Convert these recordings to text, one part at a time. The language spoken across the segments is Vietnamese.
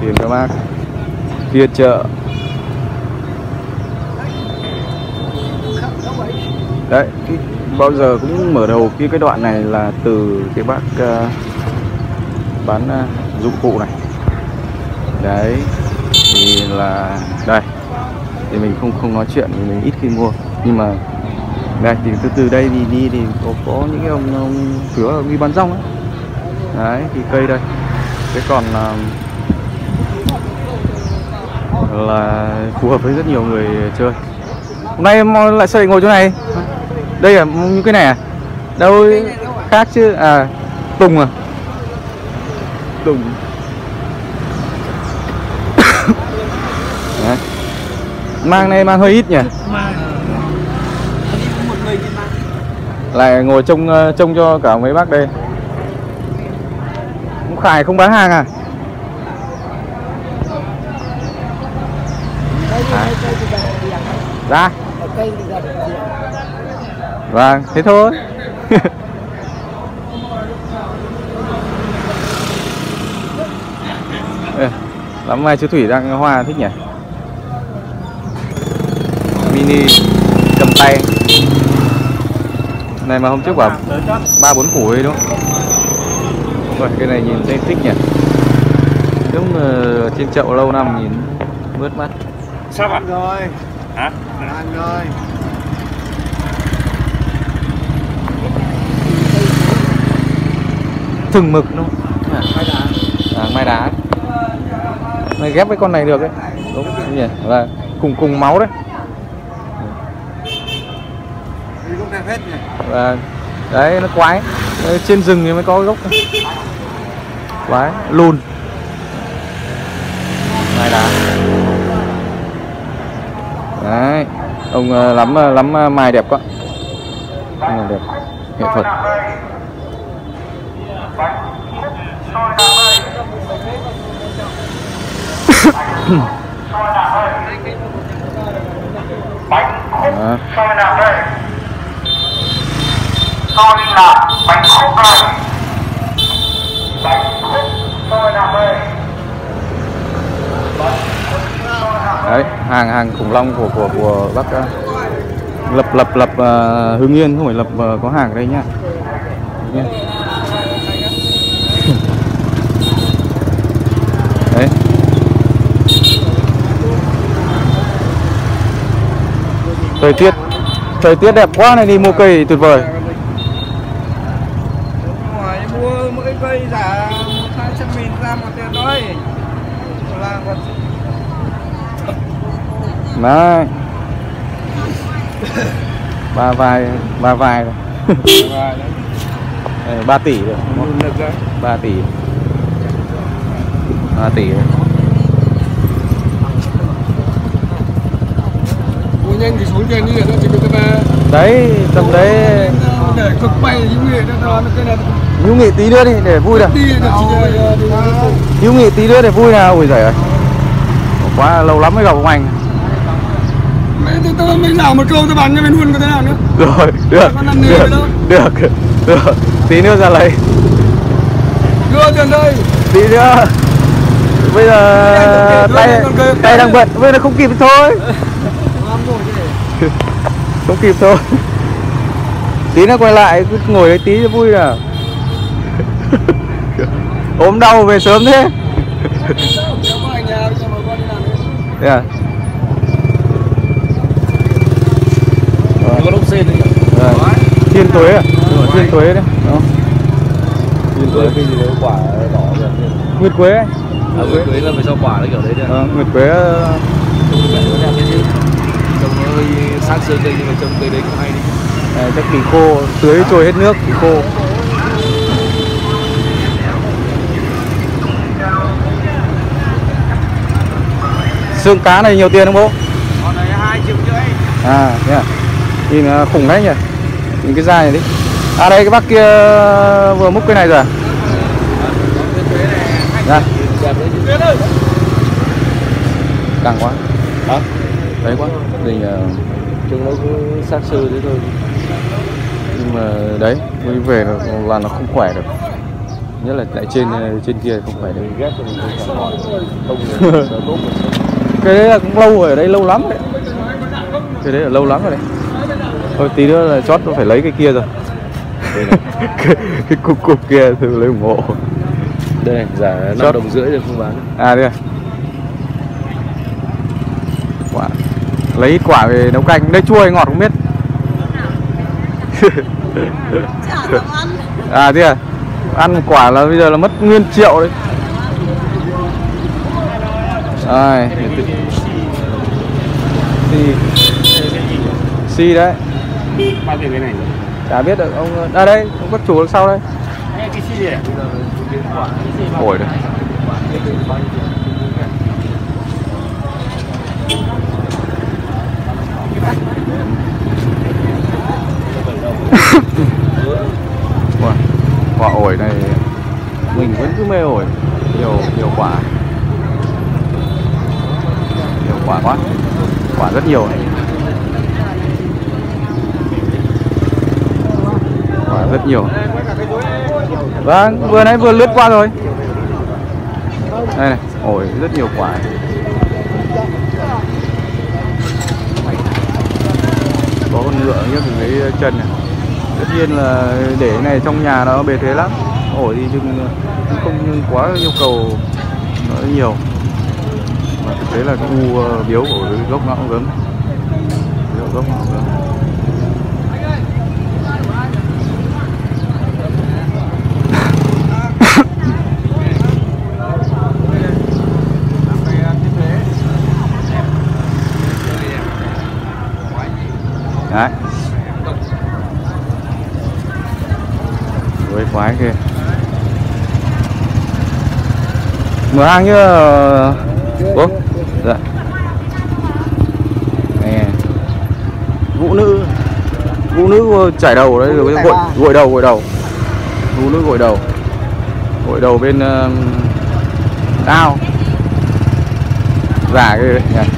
tìm các bác. Kia chợ. Đấy, bao giờ cũng mở đầu khi cái đoạn này là từ cái bác bán dụng cụ này. Đấy thì là đây. Thì mình không nói chuyện thì mình ít khi mua, nhưng mà đây thì từ đây đi thì có những cái ông cửa đi bán rong ấy. Đấy thì cây đây. Thế còn là phù hợp với rất nhiều người chơi. Hôm nay em lại sao lại ngồi chỗ này? Đây là những cái này à? Đâu khác chứ. À, Tùng à? Tùng. Mang này mang hơi ít nhỉ? Lại ngồi trông cho cả mấy bác đây. Cũng Khải không bán hàng à? Ra. Vâng, thế thôi. Lắm mai chú Thủy đang hoa thích nhỉ? Mini cầm tay này mà hôm trước bảo 3-4 củ ấy đúng không? Rồi, cái này nhìn thấy thích nhỉ? Đúng trên chậu lâu năm nhìn mướt mắt. Sao bạn rồi? Hả? Bạn rồi. Thừng mực đúng không? À, mai đá. Này ghép với con này được đấy. Đúng nhỉ? Là cùng máu đấy. Và đấy nó quái. Trên rừng thì mới có gốc quái lùn này đá. Đấy ông lắm mai đẹp quá, này đẹp nghệ thuật. À. Tôi là bánh khúc đây. Bánh khúc tôi làm đây. Đấy, hàng khủng long của bác lập Hưng Yên, không phải lập có hàng ở đây nhá. Đấy. Thời tiết đẹp quá này, đi mua cây tuyệt vời. Cây giả 100.000 ra một tiền thôi. Đấy. Ba vài rồi. 3 tỷ rồi. 3 tỷ rồi. Mua nhanh thì xuống tiền đi để nó chỉ được cái 3. Đấy, tầm đấy để cực bay những người nó cái này. Nhú nghỉ tí nữa đi để vui nào. Nhú nghỉ tí nữa để vui nào. Ui giời ơi, quá lâu lắm mới gặp ông anh. Tao mới làm một câu tao bàn cho mình luôn có thế nào nữa. Rồi, được. Tí nữa ra lấy. Đưa tiền đây. Tí nữa. Bây giờ tay đang bận, bây giờ không kịp thôi. Không kịp thôi. Tí nữa quay lại cứ ngồi đấy tí cho vui nào. Ốm đau về sớm thế. Yeah. Thiên tuế à? Thiên tuế đấy. Thiên tuế cái gì đấy, quả đỏ kìa. Nguyệt quế. À, Nguyệt quế là phải cho quả đấy kiểu đấy kìa. Nguyệt quế. Trông nó hơi sát sơn cây nhưng mà trông cây đấy cũng hay đi. Chắc kỳ khô, tưới trôi hết nước, kỳ khô. Xương cá này nhiều tiền không bố? Còn này 2 triệu rưỡi. À, thế à? Nhìn khủng đấy nhỉ? Nhìn cái da này đi. À đây cái bác kia vừa múc cái này rồi à? Đây. Càng quá. Hả? Đấy quá. Đình chúng nó cứ sát sơ thế thôi. Nhưng mà đấy, mới về là nó không khỏe được. Nhất là tại trên kia không phải đấy. Cái đấy là cũng lâu rồi, ở đây lâu lắm đấy. Cái đấy là lâu lắm rồi đấy. Thôi tí nữa là chót phải lấy cái kia rồi. Cái cục kia thì lấy ủng hộ. Đây này, giả 5 đồng rưỡi rồi không bán. À đây à. Quả. Lấy quả về nấu canh, đây chua ngọt không biết. À thế à. Ăn một quả là bây giờ là mất nguyên triệu đấy. Rồi xì đấy. Bao tiền cái này? Chả biết được ông. À đây, ông bắt chủ đằng sau đây. Cái xì này. Ổi đấy. Quả ổi này mình vẫn cứ mê ổi, nhiều quả quá, quả rất nhiều này. Quả rất nhiều. Vâng, vừa nãy vừa lướt qua rồi. Đây này, ổi rất nhiều quả. Có con ngựa nhá, mình lấy chân này. Tất nhiên là để cái này trong nhà nó bề thế lắm. Ổi thì nhưng quá yêu cầu nó nhiều. Mà thực tế là cái u biếu của gốc nó cũng gớm. Gốc nó cũng gớm. Đấy. Với khoái kia mở hàng chứ bố. Dạ. Nè. Vũ nữ chải đầu đấy, rồi gội đầu. Vũ nữ gội đầu bên ao giả cái đấy nhỉ.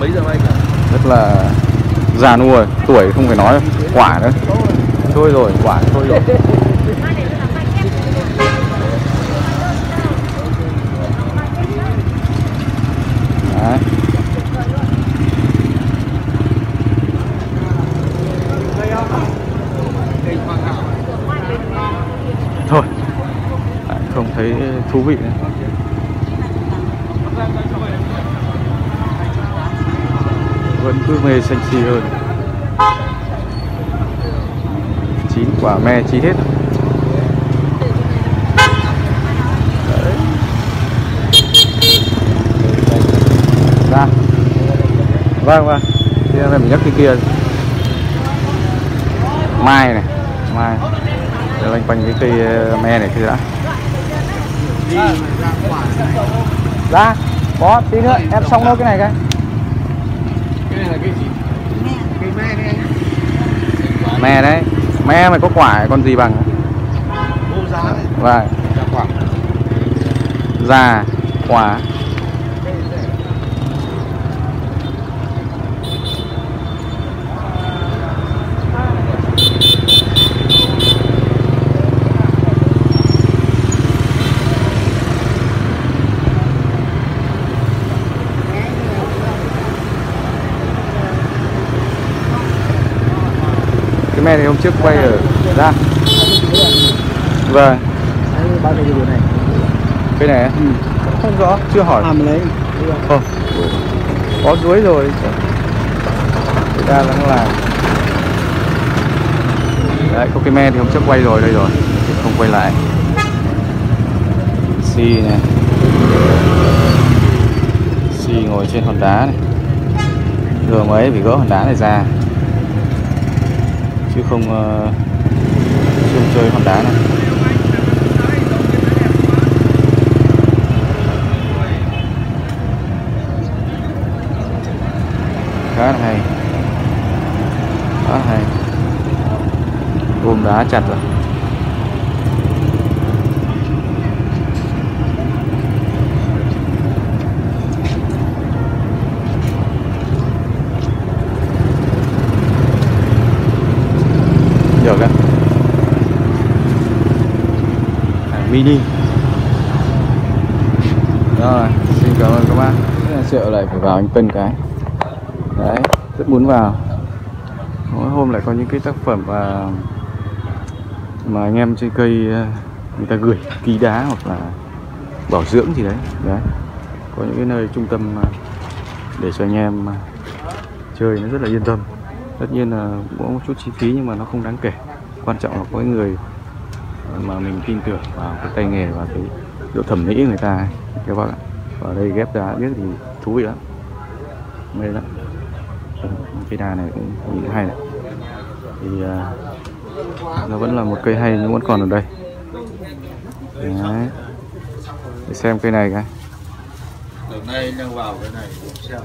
Mấy giờ anh ạ? Rất là già nua rồi, tuổi không phải nói, quả nữa. Thôi rồi. Đấy. Thôi, không thấy thú vị nữa. Vẫn cứ mê xanh xì hơn. Chín quả me chín hết. Đấy. Ra. Vâng. Đây mình nhắc cái kia. Mai này. Để loanh quanh cái cây me này kia đã. Ra. Có tí nữa em xong đâu cái này cái. Là cái gì? Cây me đấy. Me đấy. Me mày có quả con gì bằng? Ô giá đấy. Vâng. Già quả. Me này hôm trước quay ở ra. Vâng. Cái này không rõ, chưa hỏi. Không. Có dưới rồi. Người ta vẫn là. Đấy, có cái me thì hôm trước quay rồi đây rồi, không quay lại. Xì này. Xì ngồi trên hòn đá này. Vừa mới bị gỡ hòn đá này ra. Chứ không chơi hòn đá này. Khá hay. Gồm đá chặt rồi. Được đấy. mini. Rồi, xin cảm ơn các bạn. Chợ này phải vào Anh Tân cái. Đấy, rất muốn vào. Mỗi hôm lại có những cái tác phẩm mà anh em trên cây người ta gửi ký đá hoặc là bảo dưỡng gì đấy. Đấy, có những cái nơi trung tâm để cho anh em chơi nó rất là yên tâm. Tất nhiên là cũng có một chút chi phí nhưng mà nó không đáng kể. Quan trọng là có người mà mình tin tưởng vào cái tay nghề và cái độ thẩm mỹ người ta ấy, các bác ạ. Ở đây ghép đá biết thì thú vị lắm, mê lắm. Cái đà này cũng hay này. Thì nó vẫn là một cây hay nhưng vẫn còn ở đây. Đấy. Để xem cây này cái. Đây đang vào cái này xem.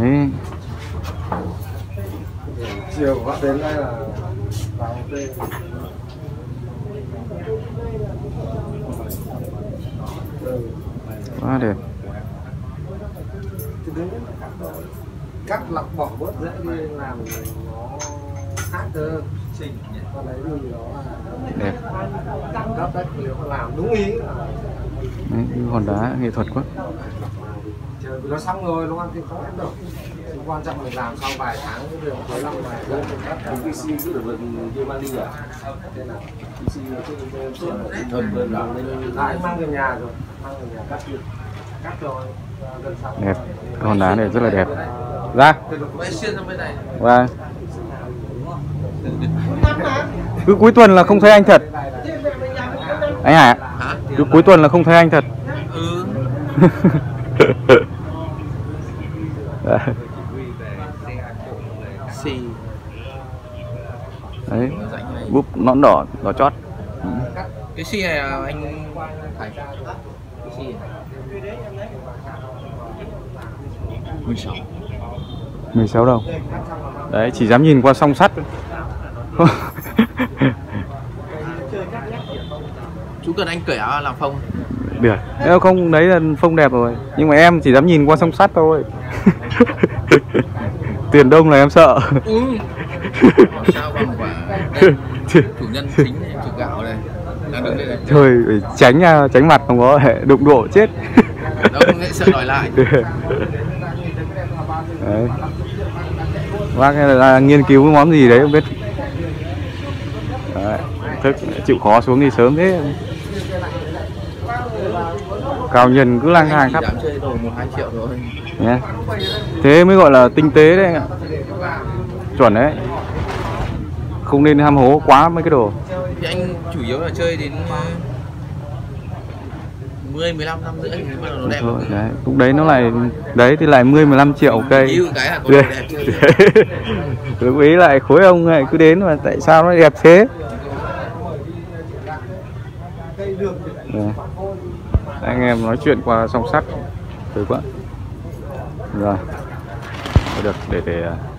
Đấy. Chiều bắt đến đây là vào đây. Quá đẹp. Cắt lọc bỏ bớt dễ nên làm nó khác hơn. Con đấy thì nó đẹp. Cắt đấy nếu mà làm đúng ý là những hòn đá nghệ thuật quá. Trời, nó xong rồi nó ăn thì không hết đâu. Quan trọng mình làm sau vài tháng cái việc cuối năm này lên các PC cứ được như mang đi à? Thế nào? PC trước gần lên làm lên lại mang về nhà rồi, mang về nhà cắt rồi gần xong. Đẹp, con đá này rất là đẹp. Ra. Vâng. Cứ cuối tuần là không thấy anh thật. Anh Hải ạ. Cứ cuối tuần là không thấy anh thật. Ừ. Đấy, búp nõn đỏ, đỏ chót. Cái xi này là anh phải cái xi này 16 đồng. Đấy, chỉ dám nhìn qua song sắt. Chú cần anh cởi áo làm phông. Được. Nếu không đấy là phông đẹp rồi. Nhưng mà em chỉ dám nhìn qua song sắt thôi. Tiền đông là em sợ. Sao bằng quả chủ nhân chính này, chủ gạo này. Đây thôi tránh nha, tránh mặt không có đụng độ chết. Đông lại sợ đòi lại. Đấy. Bác là nghiên cứu món gì đấy không biết. Đấy. Thức chịu khó xuống đi sớm thế. Cao nhân cứ lang thang khắp. Yeah. Thế mới gọi là tinh tế đấy anh ạ. Chuẩn đấy. Không nên ham hố quá mấy cái đồ. Thì anh chủ yếu là chơi đến 10 15 năm rưỡi thì bắt đầu nó đẹp. Đấy, lúc đấy nó lại đấy thì lại 10 15 triệu cây. Lúc ấy lại khối ông này cứ đến mà tại sao nó đẹp thế? Đấy. Anh em nói chuyện qua song sắt. Rồi quá. Rồi. Được để